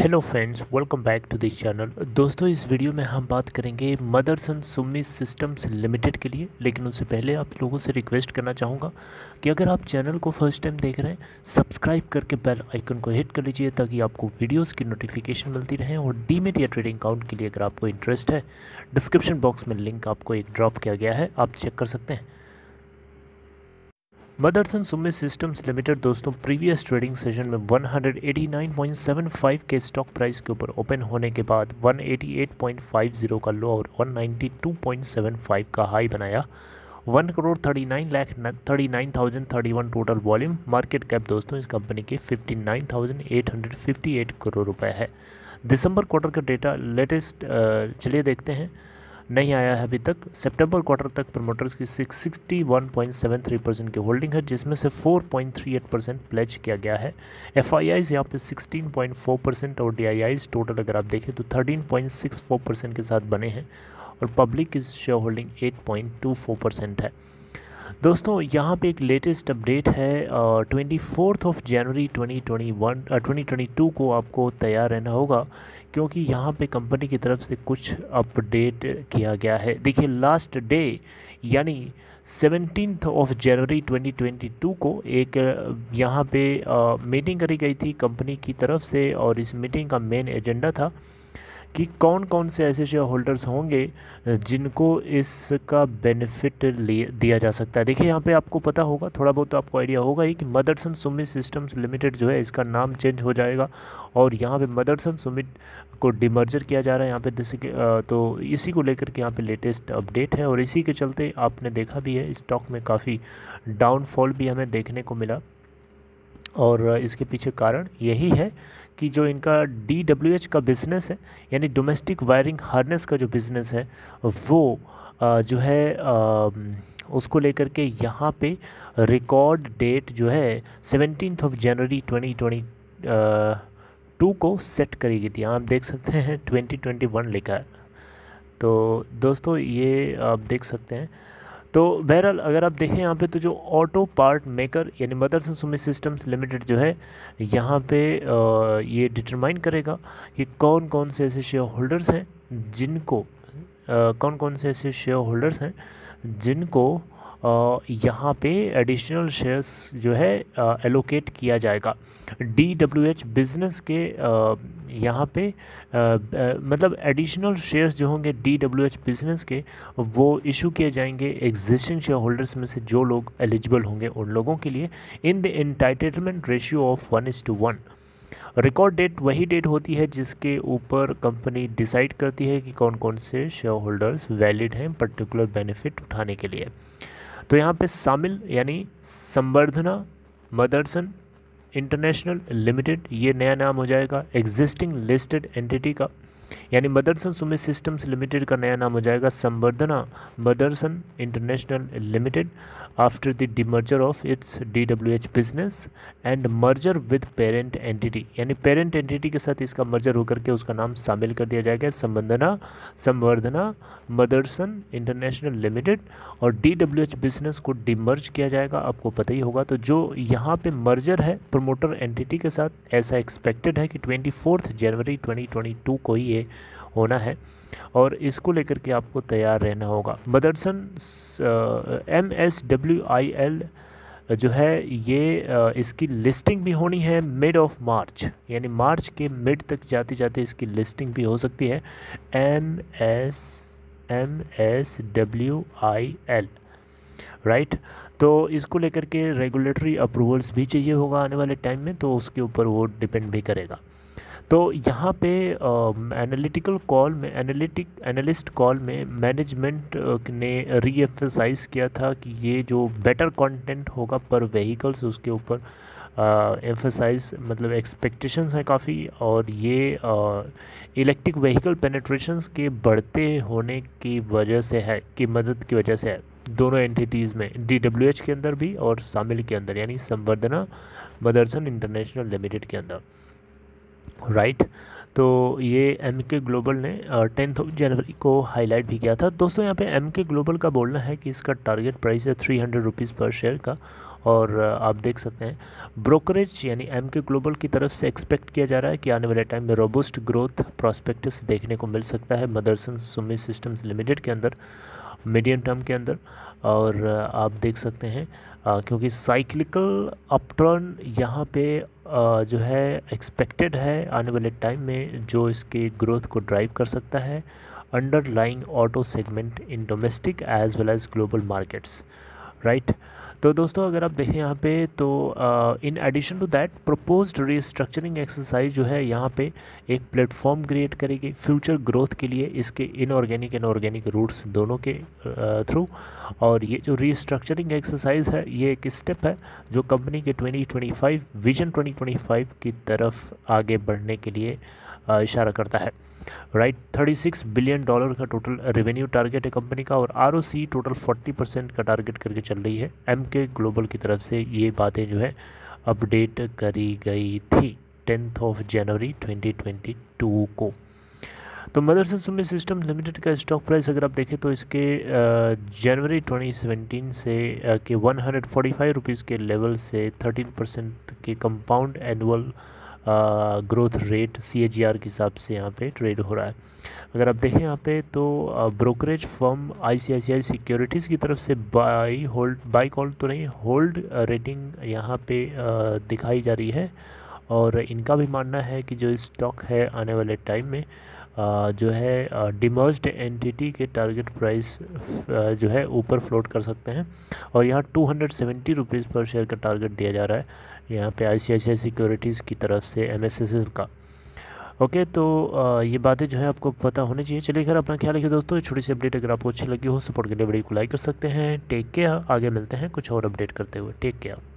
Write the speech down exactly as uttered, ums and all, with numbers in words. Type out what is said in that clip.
Hello friends, welcome back to this channel. दोस्तों, इस video में हम बात करेंगे मदरसन सुम्मी सिस्टम्स लिमिटेड के लिए, लेकिन उससे पहले आप लोगों से रिक्वेस्ट करना चाहूँगा कि अगर आप चैनल को फर्स्ट टाइम देख रहे हैं, सब्सक्राइब करके बेल आइकन को हिट कर लीजिए ताकि आपको वीडियोस की नोटिफिकेशन मिलती रहे। और डीमेट या ट्रेडिंग अकाउंट के लिए अगर आपको इंटरेस्ट है, डिस्क्रिप्शन बॉक्स में लिंक आपको एक ड्रॉप किया गया है, आप चेक कर सकते हैं। मदरसन सुम्मी सिस्टम्स लिमिटेड दोस्तों प्रीवियस ट्रेडिंग सेशन में एक सौ नवासी पॉइंट सात पाँच के स्टॉक प्राइस के ऊपर ओपन होने के बाद एक सौ अठासी पॉइंट पाँच शून्य का लो और एक सौ बानवे पॉइंट सात पाँच का हाई बनाया। One crore thirty nine lakh thirty nine thousand thirty one total volume. Market cap दोस्तों इस कंपनी के उनसठ हज़ार आठ सौ अट्ठावन करोड़ रुपए है। दिसंबर क्वार्टर का डेटा लेटेस्ट चलिए देखते हैं, नहीं आया है अभी तक। सितंबर क्वार्टर तक प्रमोटर्स की इकसठ पॉइंट सात तीन परसेंट की होल्डिंग है, जिसमें से चार पॉइंट तीन आठ परसेंट प्लेज किया गया है। एफ आई आईज यहाँ पर सोलह पॉइंट चार परसेंट और डी आई आईज टोटल अगर आप देखें तो तेरह पॉइंट छह चार परसेंट के साथ बने हैं और पब्लिक की शेयर होल्डिंग आठ पॉइंट दो चार परसेंट है। दोस्तों यहाँ पे एक लेटेस्ट अपडेट है, twenty fourth of January twenty twenty one twenty twenty two को आपको तैयार रहना होगा, क्योंकि यहाँ पे कंपनी की तरफ से कुछ अपडेट किया गया है। देखिए, लास्ट डे यानी seventeenth of January twenty twenty two को एक यहाँ पे मीटिंग करी गई थी कंपनी की तरफ से, और इस मीटिंग का मेन एजेंडा था कि कौन कौन से ऐसे शेयर होल्डर्स होंगे जिनको इसका बेनिफिट दिया जा सकता है। देखिए, यहाँ पे आपको पता होगा, थोड़ा बहुत तो आपको आइडिया होगा ही कि मदरसन सुम्मी सिस्टम्स लिमिटेड जो है इसका नाम चेंज हो जाएगा और यहाँ पे मदरसन सुम्मी को डिमर्जर किया जा रहा है यहाँ पे जैसे कि, तो इसी को लेकर के यहाँ पे लेटेस्ट अपडेट है। और इसी के चलते आपने देखा भी है स्टॉक में काफ़ी डाउनफॉल भी हमें देखने को मिला, और इसके पीछे कारण यही है कि जो इनका डी डब्ल्यू एच का बिज़नेस है, यानी डोमेस्टिक वायरिंग हार्नेस का जो बिज़नेस है, वो जो है उसको लेकर के यहाँ पे रिकॉर्ड डेट जो है seventeenth of January twenty twenty two को सेट करी गई थी। आप देख सकते हैं ट्वेंटी ट्वेंटी वन लिखा है, तो दोस्तों ये आप देख सकते हैं। तो बहरहाल अगर आप देखें यहाँ पे तो जो ऑटो पार्ट मेकर यानी मदरसन सुम्मी सिस्टम्स लिमिटेड जो है यहाँ पे ये डिटरमाइन करेगा कि कौन कौन से ऐसे शेयर होल्डर्स हैं जिनको कौन कौन से ऐसे शेयर होल्डर्स हैं जिनको यहाँ पे एडिशनल शेयर्स जो है एलोकेट किया जाएगा। डी डब्ल्यू एच बिज़नेस के यहाँ पे मतलब एडिशनल शेयर्स जो होंगे डी डब्ल्यू एच बिज़नेस के, वो इशू किए जाएंगे एग्जिस्टिंग शेयर होल्डर्स में से जो लोग एलिजिबल होंगे उन लोगों के लिए, in the entitlement ratio of one is to one. Record date वही डेट होती है जिसके ऊपर कंपनी डिसाइड करती है कि कौन कौन से शेयर होल्डर्स वैलिड हैं पर्टिकुलर बेनिफिट उठाने के लिए। तो यहाँ पे शामिल यानी संवर्धना मदरसन इंटरनेशनल लिमिटेड, ये नया नाम हो जाएगा। एग्जिस्टिंग लिस्टेड एंटिटी का यानी मदरसन सुम्मी सिस्टम्स लिमिटेड का नया नाम हो जाएगा Samvardhana Motherson international limited after the demerger of its D W H business and merger with parent entity, यानी पेरेंट एंटिटी के साथ इसका मर्जर होकर के उसका नाम शामिल कर दिया जाएगा संवर्धना संवर्धना मदरसन इंटरनेशनल लिमिटेड, और डी डब्ल्यू एच बिजनेस को डिमर्ज किया जाएगा। आपको पता ही होगा, तो जो यहाँ पे मर्जर है प्रमोटर एंटिटी के साथ, ऐसा एक्सपेक्टेड है कि twenty fourth January twenty twenty two को ही होना है और इसको लेकर के आपको तैयार रहना होगा। Motherson M S W I L जो है ये uh, इसकी लिस्टिंग भी होनी है मिड ऑफ मार्च, यानी मार्च के मिड तक जाते जाते इसकी लिस्टिंग भी हो सकती है। M S M S W I L right, तो इसको लेकर के रेगुलेटरी अप्रूवल्स भी चाहिए होगा आने वाले टाइम में, तो उसके ऊपर वो डिपेंड भी करेगा। तो यहाँ पे एनालिटिकल कॉल में एनालिटिक एनालिस्ट कॉल में मैनेजमेंट ने रीएम्फसाइज किया था कि ये जो बेटर कंटेंट होगा पर व्हीकल्स, उसके ऊपर एम्फसाइज मतलब एक्सपेक्टेशंस हैं काफ़ी, और ये इलेक्ट्रिक व्हीकल पेनिट्रेशंस के बढ़ते होने की वजह से है कि मदद की वजह से है दोनों एंटिटीज़ में, डी डब्ल्यू एच के अंदर भी और शामिल के अंदर यानी संवर्धना मदरसन इंटरनेशनल लिमिटेड के अंदर राइट right. तो ये एम के ग्लोबल ने टेंथ ऑफ जनवरी को हाईलाइट भी किया था। दोस्तों यहाँ पे एम के ग्लोबल का बोलना है कि इसका टारगेट प्राइस है three hundred rupees per share का और आप देख सकते हैं ब्रोकरेज यानी एम के ग्लोबल की तरफ से एक्सपेक्ट किया जा रहा है कि आने वाले टाइम में रोबस्ट ग्रोथ प्रॉस्पेक्टस देखने को मिल सकता है मदरसन सुमी सिस्टम्स लिमिटेड के अंदर मीडियम टर्म के अंदर। और आप देख सकते हैं आ, क्योंकि साइक्लिकल अपटर्न यहाँ पे आ, जो है एक्सपेक्टेड है आने वाले टाइम में, जो इसके ग्रोथ को ड्राइव कर सकता है underlying auto segment in domestic as well as global markets, right. तो दोस्तों अगर आप देखें यहाँ पे तो in addition to that proposed restructuring exercise जो है यहाँ पे एक प्लेटफॉर्म क्रिएट करेगी फ्यूचर ग्रोथ के लिए इसके इनऑर्गेनिक एंड ऑर्गेनिक रूट्स दोनों के थ्रू। और ये जो रीस्ट्रक्चरिंग एक्सरसाइज है ये एक स्टेप है जो कंपनी के twenty twenty five vision twenty twenty five की तरफ आगे बढ़ने के लिए आ, इशारा करता है, right. Thirty six billion dollar का टोटल रेवेन्यू टारगेट है कंपनी का और आरओसी टोटल फोर्टी परसेंट का टारगेट करके चल रही है। एमके ग्लोबल की तरफ से ये बातें जो है अपडेट करी गई थी tenth of January twenty twenty two को। तो मदरसन सुमी सिस्टम लिमिटेड का स्टॉक प्राइस अगर आप देखें तो इसके जनवरी ट्वेंटी सेवनटीन से के one hundred forty five rupees के लेवल से थर्टीन परसेंट के compound annual growth rate C A G R के हिसाब से यहाँ पे ट्रेड हो रहा है। अगर आप देखें यहाँ पे तो brokerage firm I C I C I securities की तरफ से बाई होल्ड बाई कॉल तो नहीं होल्ड रेटिंग यहाँ पे uh, दिखाई जा रही है और इनका भी मानना है कि जो स्टॉक है आने वाले टाइम में uh, जो है डिमर्ज्ड uh, एंटिटी के टारगेट प्राइस uh, जो है ऊपर फ्लोट कर सकते हैं और यहाँ two hundred seventy rupees per share का टारगेट दिया जा रहा है यहाँ पे आई C I C I securities की तरफ से एम एस एस एल का। ओके तो आ, ये बातें जो है आपको पता होनी चाहिए। चलिए खैर अपना ख्याल रखिए दोस्तों। छोटी सी अपडेट अगर आपको अच्छी लगी हो सपोर्ट के लिए वीडियो को लाइक कर सकते हैं। टेक केयर, आगे मिलते हैं कुछ और अपडेट करते हुए। Take care.